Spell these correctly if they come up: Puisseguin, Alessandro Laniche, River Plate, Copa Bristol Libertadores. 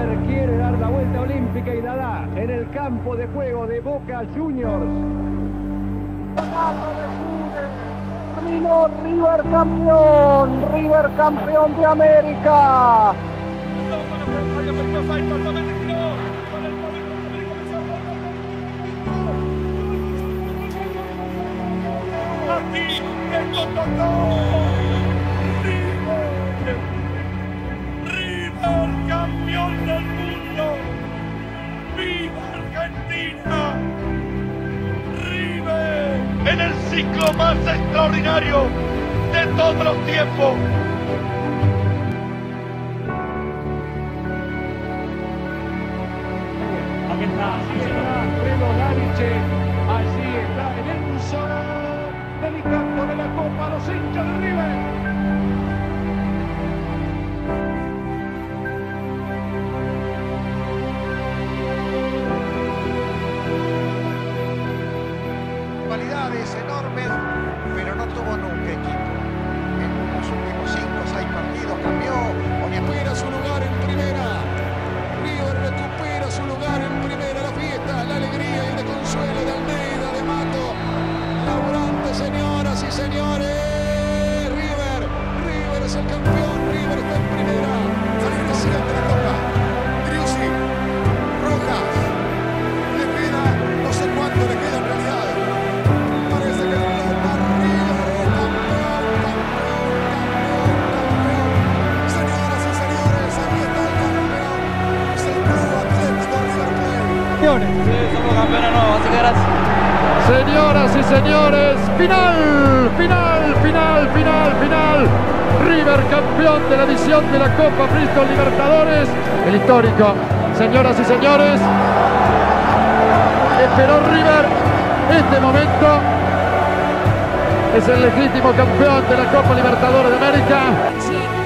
River quiere dar la vuelta olímpica y la da en el campo de juego de Boca Juniors. Terminó River campeón de América. River campeón del mundo, viva Argentina. River en el ciclo más extraordinario de todos los tiempos. Aquí está, Alessandro Laniche, allí está en el museo del encanto de la Copa, los hinchas de River. Cualidades enormes, pero no tuvo nunca equipo. En los últimos 5 o 6 partidos cambió. Recupera su lugar en primera. River recupera su lugar en primera. La fiesta, la alegría y el consuelo de Almeida, de Mato. Señoras y señores, River es el campeón, River está en primera. Florencia de la Copa, Griuzzi, Rojas, le queda, no sé cuánto le queda en realidad. Parece que el está River, campeón. Señoras y señores, aquí está el campeón, es el Club Atlético River Plate. Sí, somos campeones nuevos, así que gracias. Señoras y señores, final. River campeón de la edición de la Copa Bristol Libertadores, el histórico. Señoras y señores, esperó River este momento. Es el legítimo campeón de la Copa Libertadores de América.